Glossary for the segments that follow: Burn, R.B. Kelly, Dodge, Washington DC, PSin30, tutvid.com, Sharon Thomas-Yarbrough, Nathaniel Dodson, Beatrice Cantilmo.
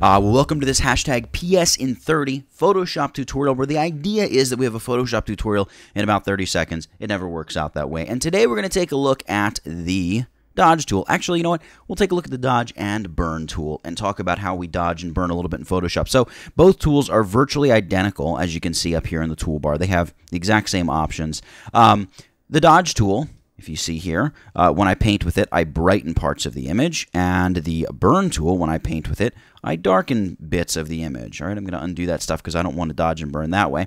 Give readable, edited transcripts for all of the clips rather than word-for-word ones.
Welcome to this hashtag PS in 30 Photoshop tutorial, where the idea is that we have a Photoshop tutorial in about 30 seconds. It never works out that way. And today we're going to take a look at the Dodge tool. Actually, you know what? We'll take a look at the Dodge and Burn tool and talk about how we dodge and burn a little bit in Photoshop. So both tools are virtually identical, as you can see up here in the toolbar. They have the exact same options. The Dodge tool, if you see here, when I paint with it, I brighten parts of the image. And the Burn tool, when I paint with it, I darken bits of the image. All right, I'm going to undo that stuff because I don't want to dodge and burn that way.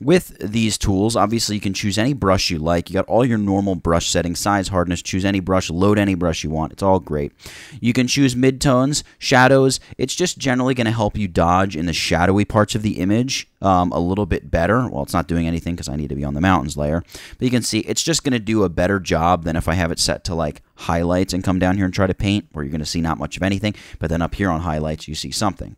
With these tools, obviously, you can choose any brush you like. You got all your normal brush settings, size, hardness, choose any brush, load any brush you want. It's all great. You can choose midtones, shadows. It's just generally going to help you dodge in the shadowy parts of the image a little bit better. Well, it's not doing anything because I need to be on the mountains layer. But you can see it's just going to do a better job than if I have it set to like highlights and come down here and try to paint, where you're going to see not much of anything. But then up here on highlights, you see something.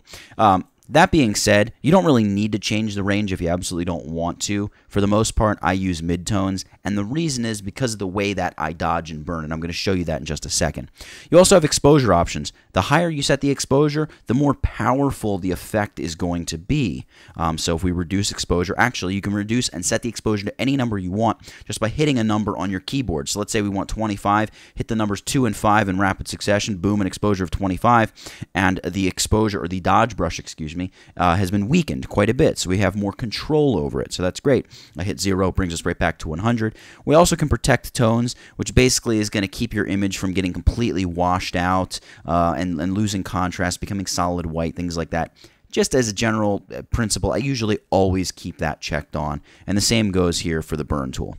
That being said, you don't really need to change the range if you absolutely don't want to. For the most part, I use midtones, and the reason is because of the way that I dodge and burn, and I'm going to show you that in just a second. You also have exposure options. The higher you set the exposure, the more powerful the effect is going to be. So if we reduce exposure, actually, you can reduce and set the exposure to any number you want just by hitting a number on your keyboard. So let's say we want 25, hit the numbers 2 and 5 in rapid succession, boom, an exposure of 25, and the exposure, or the dodge brush, excuse me, has been weakened quite a bit, so we have more control over it, so that's great. I hit 0, brings us right back to 100. We also can protect tones, which basically is going to keep your image from getting completely washed out and losing contrast, becoming solid white, things like that. Just as a general principle, I usually always keep that checked on, and the same goes here for the Burn tool.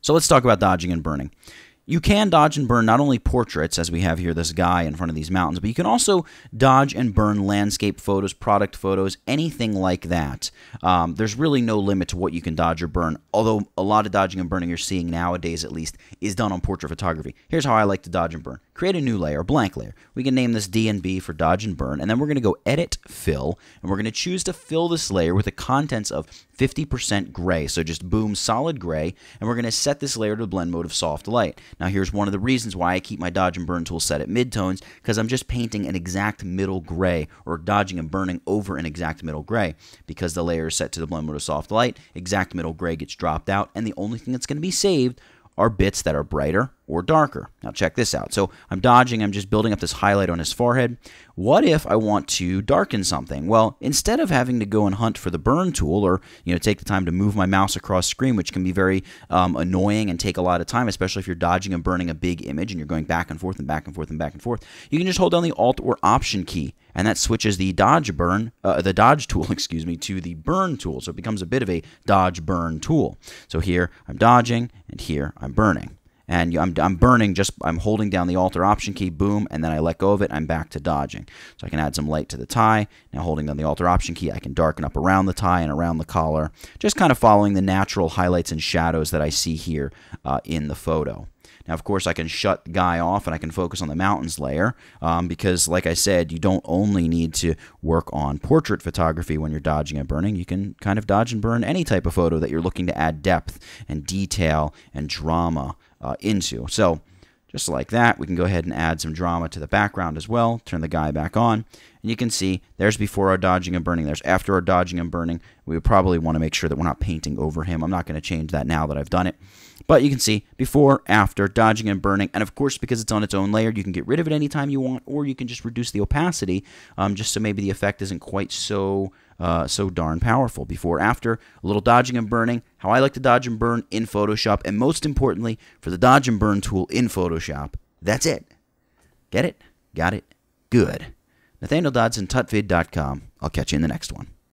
So let's talk about dodging and burning. You can dodge and burn not only portraits, as we have here this guy in front of these mountains, but you can also dodge and burn landscape photos, product photos, anything like that. There's really no limit to what you can dodge or burn, although a lot of dodging and burning you're seeing nowadays, at least, is done on portrait photography. Here's how I like to dodge and burn. Create a new layer, a blank layer. We can name this D and B for dodge and burn, and then we're going to go edit, fill, and we're going to choose to fill this layer with the contents of 50% gray, so just boom, solid gray, and we're going to set this layer to blend mode of soft light. Now, here's one of the reasons why I keep my dodge and burn tool set at midtones, because I'm just painting an exact middle gray, or dodging and burning over an exact middle gray. Because the layer is set to the blend mode of soft light, exact middle gray gets dropped out, and the only thing that's going to be saved are bits that are brighter or darker. Now check this out. So I'm dodging, I'm just building up this highlight on his forehead. What if I want to darken something? Well, instead of having to go and hunt for the burn tool, or take the time to move my mouse across screen, which can be very annoying and take a lot of time, especially if you're dodging and burning a big image and you're going back and forth and back and forth and back and forth, you can just hold down the Alt or Option key, and that switches the dodge tool to the burn tool, so it becomes a bit of a dodge burn tool. So here I'm dodging, and here I'm burning. And I'm burning, I'm holding down the Alt or Option key, boom, and then I let go of it, I'm back to dodging. So I can add some light to the tie. Now holding down the Alt or Option key, I can darken up around the tie and around the collar, just kind of following the natural highlights and shadows that I see here in the photo. Now, of course, I can shut the guy off and I can focus on the mountains layer because, like I said, you don't only need to work on portrait photography when you're dodging and burning. You can kind of dodge and burn any type of photo that you're looking to add depth and detail and drama into. So just like that, we can go ahead and add some drama to the background as well, turn the guy back on, and you can see there's before our dodging and burning, there's after our dodging and burning. We would probably want to make sure that we're not painting over him. I'm not going to change that now that I've done it. But you can see before, after, dodging and burning, and of course because it's on its own layer, you can get rid of it anytime you want, or you can just reduce the opacity just so maybe the effect isn't quite so darn powerful. Before, after, a little dodging and burning, how I like to dodge and burn in Photoshop, and most importantly, for the dodge and burn tool in Photoshop. That's it. Get it? Got it? Good. Nathaniel Dodson, tutvid.com. I'll catch you in the next one.